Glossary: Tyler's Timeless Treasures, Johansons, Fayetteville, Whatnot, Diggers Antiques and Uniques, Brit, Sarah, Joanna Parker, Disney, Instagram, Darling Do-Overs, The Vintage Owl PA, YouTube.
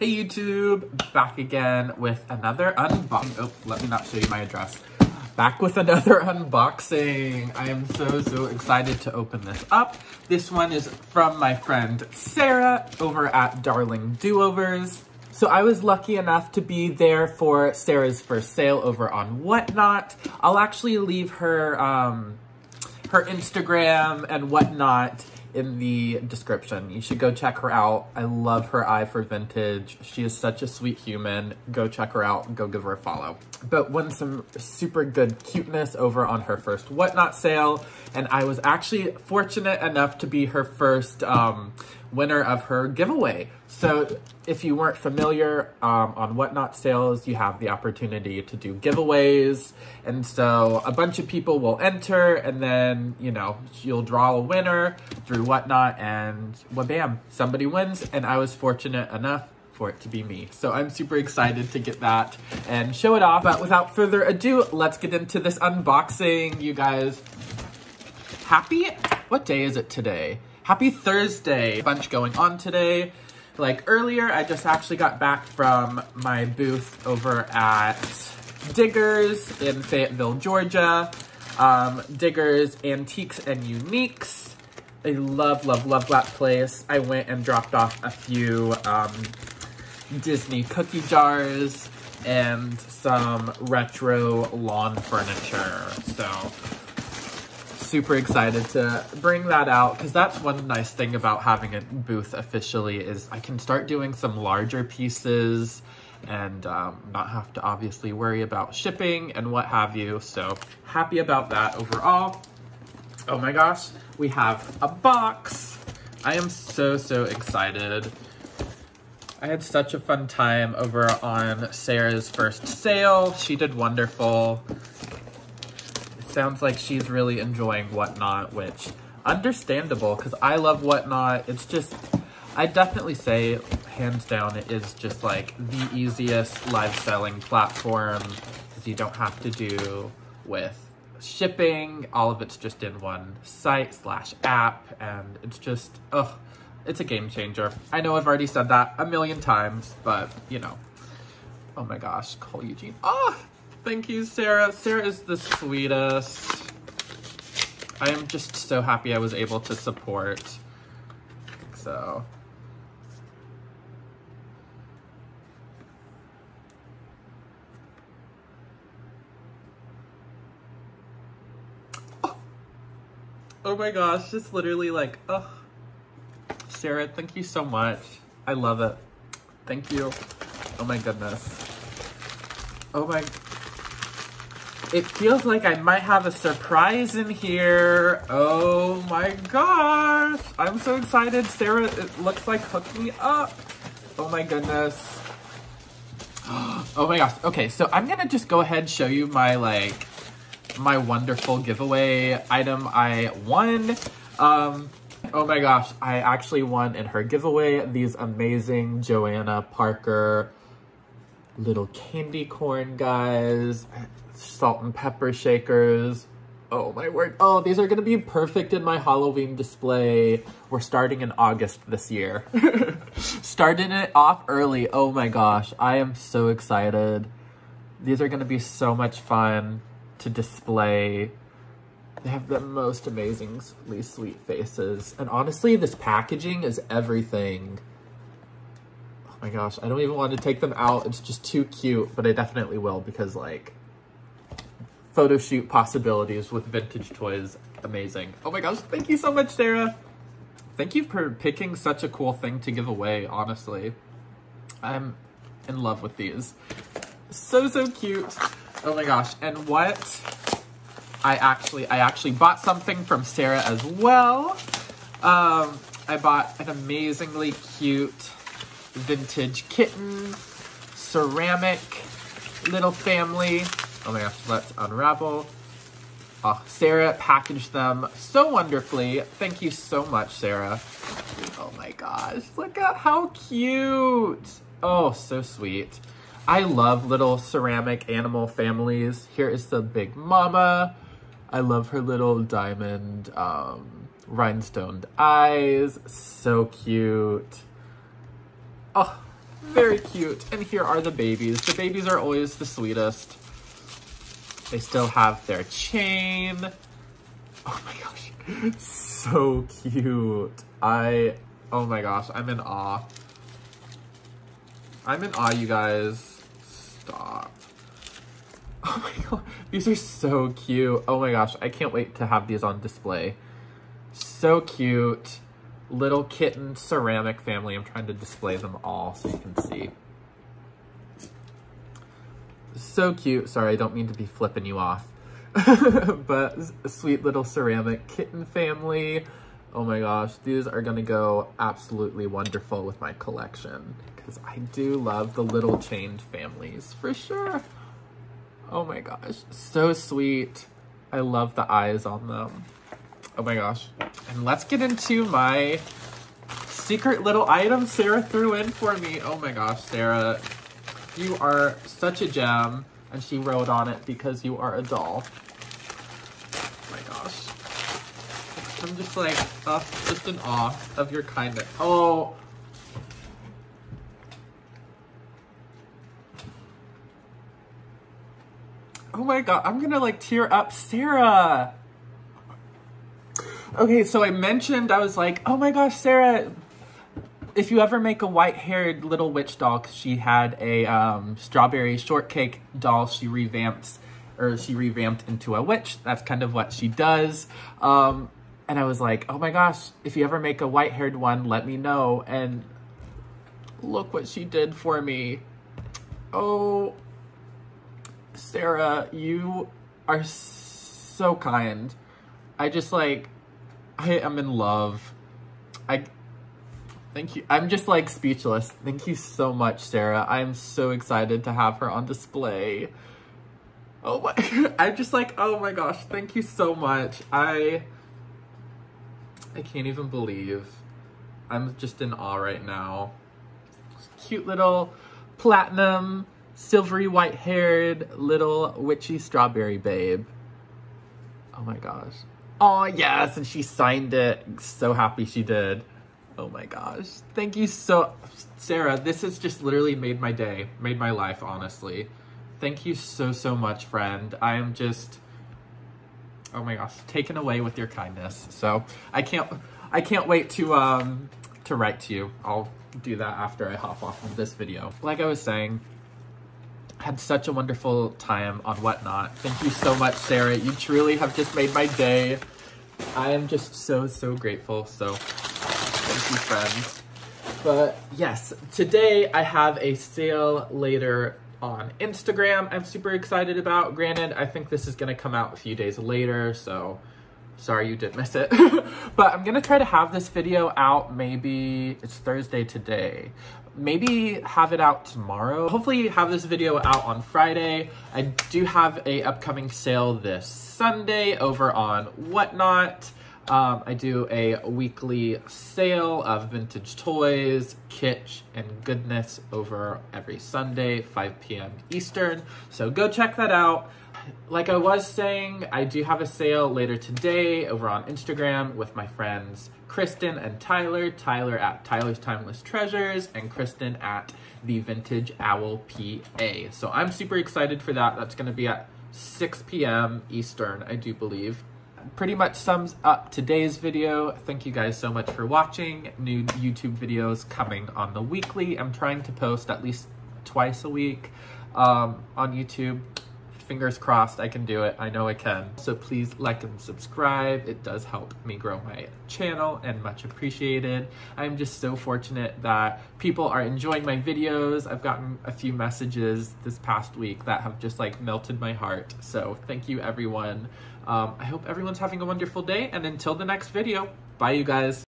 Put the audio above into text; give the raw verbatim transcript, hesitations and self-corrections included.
Hey YouTube, back again with another unbox. Oh, let me not show you my address. Back with another unboxing. I am so, so excited to open this up. This one is from my friend Sarah over at Darling Do-Overs. So I was lucky enough to be there for Sarah's first sale over on Whatnot. I'll actually leave her, um, her Instagram and Whatnot in the description. You should go check her out. I love her eye for vintage. She is such a sweet human. Go check her out and go give her a follow. But won some super good cuteness over on her first Whatnot sale. And I was actually fortunate enough to be her first um, winner of her giveaway. So if you weren't familiar, um, on Whatnot sales, you have the opportunity to do giveaways. And so a bunch of people will enter and then, you know, you'll draw a winner through Whatnot and wha-bam, somebody wins. And I was fortunate enough for it to be me. So I'm super excited to get that and show it off. But without further ado, let's get into this unboxing, you guys. Happy, what day is it today? Happy Thursday. A bunch going on today. Like earlier, I just actually got back from my booth over at Diggers in Fayetteville, Georgia. Um, Diggers Antiques and Uniques. I love, love, love that place. I went and dropped off a few um, Disney cookie jars and some retro lawn furniture. So super excited to bring that out, because that's one nice thing about having a booth officially is I can start doing some larger pieces and um, not have to obviously worry about shipping and what have you. So happy about that overall. Oh my gosh, we have a box. I am so, so excited. I had such a fun time over on Sarah's first sale. She did wonderful. Sounds like she's really enjoying Whatnot, which understandable, because I love Whatnot. It's just, I definitely say hands down, it is just like the easiest live selling platform, because you don't have to do with shipping. All of it's just in one site slash app, and it's just, ugh, it's a game changer. I know I've already said that a million times, but you know, oh my gosh, call Eugene. Ah! Oh! Thank you, Sarah. Sarah is the sweetest. I am just so happy I was able to support. So. Oh, oh my gosh, just literally like, oh. Sarah, thank you so much. I love it. Thank you. Oh my goodness. Oh my. It feels like I might have a surprise in here. Oh my gosh. I'm so excited. Sarah, it looks like hooked me up. Oh my goodness. Oh my gosh. Okay, so I'm gonna just go ahead and show you my like, my wonderful giveaway item I won. Um, oh my gosh, I actually won in her giveaway these amazing Joanna Parker little candy corn guys, salt and pepper shakers. Oh my word. Oh, these are gonna be perfect in my Halloween display. We're starting in August this year. Starting it off early. Oh my gosh, I am so excited. These are gonna be so much fun to display. They have the most amazingly sweet faces. And honestly, this packaging is everything. Oh my gosh, I don't even want to take them out. It's just too cute, but I definitely will, because like photo shoot possibilities with vintage toys, amazing. Oh my gosh, thank you so much, Sarah. Thank you for picking such a cool thing to give away, honestly. I'm in love with these. So, so cute. Oh my gosh, and what? I actually, I actually bought something from Sarah as well. Um, I bought an amazingly cute vintage kitten, ceramic, little family. Oh my gosh, let's unravel. Oh, Sarah packaged them so wonderfully. Thank you so much, Sarah. Oh my gosh, look at how cute. Oh, so sweet. I love little ceramic animal families. Here is the big mama. I love her little diamond um, rhinestoned eyes. So cute. Oh, Very cute. And here are the babies. The babies are always the sweetest. They still have their chain. Oh my gosh, so cute. I, oh my gosh, I'm in awe. I'm in awe, you guys. Stop. Oh my god, these are so cute. Oh my gosh, I can't wait to have these on display. So cute. Little kitten ceramic family. I'm trying to display them all so you can see. So cute. Sorry, I don't mean to be flipping you off. But a sweet little ceramic kitten family. Oh my gosh, these are gonna go absolutely wonderful with my collection because I do love the little chained families for sure. Oh my gosh, so sweet. I love the eyes on them. Oh my gosh. And let's get into my secret little item Sarah threw in for me. Oh my gosh, Sarah, you are such a gem. And she wrote on it, because you are a doll. Oh my gosh. I'm just like, uh, just in awe of your kindness. Oh. Oh my God, I'm gonna like tear up, Sarah. Okay, so I mentioned, I was like, oh my gosh, Sarah, if you ever make a white-haired little witch doll, cause she had a um, strawberry shortcake doll she revamped, or she revamped into a witch. That's kind of what she does. Um, and I was like, oh my gosh, if you ever make a white-haired one, let me know. And look what she did for me. Oh, Sarah, you are so kind. I just like, I am in love. I... Thank you. I'm just like speechless. Thank you so much, Sarah. I'm so excited to have her on display. Oh my, I'm just like, oh my gosh, thank you so much. I, I can't even believe. I'm just in awe right now. Cute little platinum, silvery white haired, little witchy strawberry babe. Oh my gosh. Oh yes, and she signed it. So happy she did. Oh my gosh, thank you so, Sarah, this has just literally made my day, made my life, honestly. Thank you so, so much, friend. I am just, oh my gosh, taken away with your kindness. So I can't, I can't wait to, um, to write to you. I'll do that after I hop off of this video. Like I was saying, I had such a wonderful time on Whatnot. Thank you so much, Sarah. You truly have just made my day. I am just so, so grateful, so. Thank you, friends. But yes, today I have a sale later on Instagram I'm super excited about. Granted, I think this is going to come out a few days later, so sorry you did miss it. But I'm going to try to have this video out, maybe it's Thursday today. Maybe have it out tomorrow. Hopefully have this video out on Friday. I do have a upcoming sale this Sunday over on Whatnot. Um, I do a weekly sale of vintage toys, kitsch, and goodness over every Sunday, five p m Eastern. So go check that out. Like I was saying, I do have a sale later today over on Instagram with my friends Kristen and Tyler. Tyler at Tyler's Timeless Treasures and Kristen at The Vintage Owl P A. So I'm super excited for that. That's going to be at six p m Eastern, I do believe. Pretty much sums up today's video. Thank you guys so much for watching. New YouTube videos coming on the weekly. I'm trying to post at least twice a week um, on YouTube. Fingers crossed I can do it. I know I can. So please like and subscribe. It does help me grow my channel and much appreciated. I'm just so fortunate that people are enjoying my videos. I've gotten a few messages this past week that have just like melted my heart. So thank you everyone. Um, I hope everyone's having a wonderful day, and until the next video, bye you guys.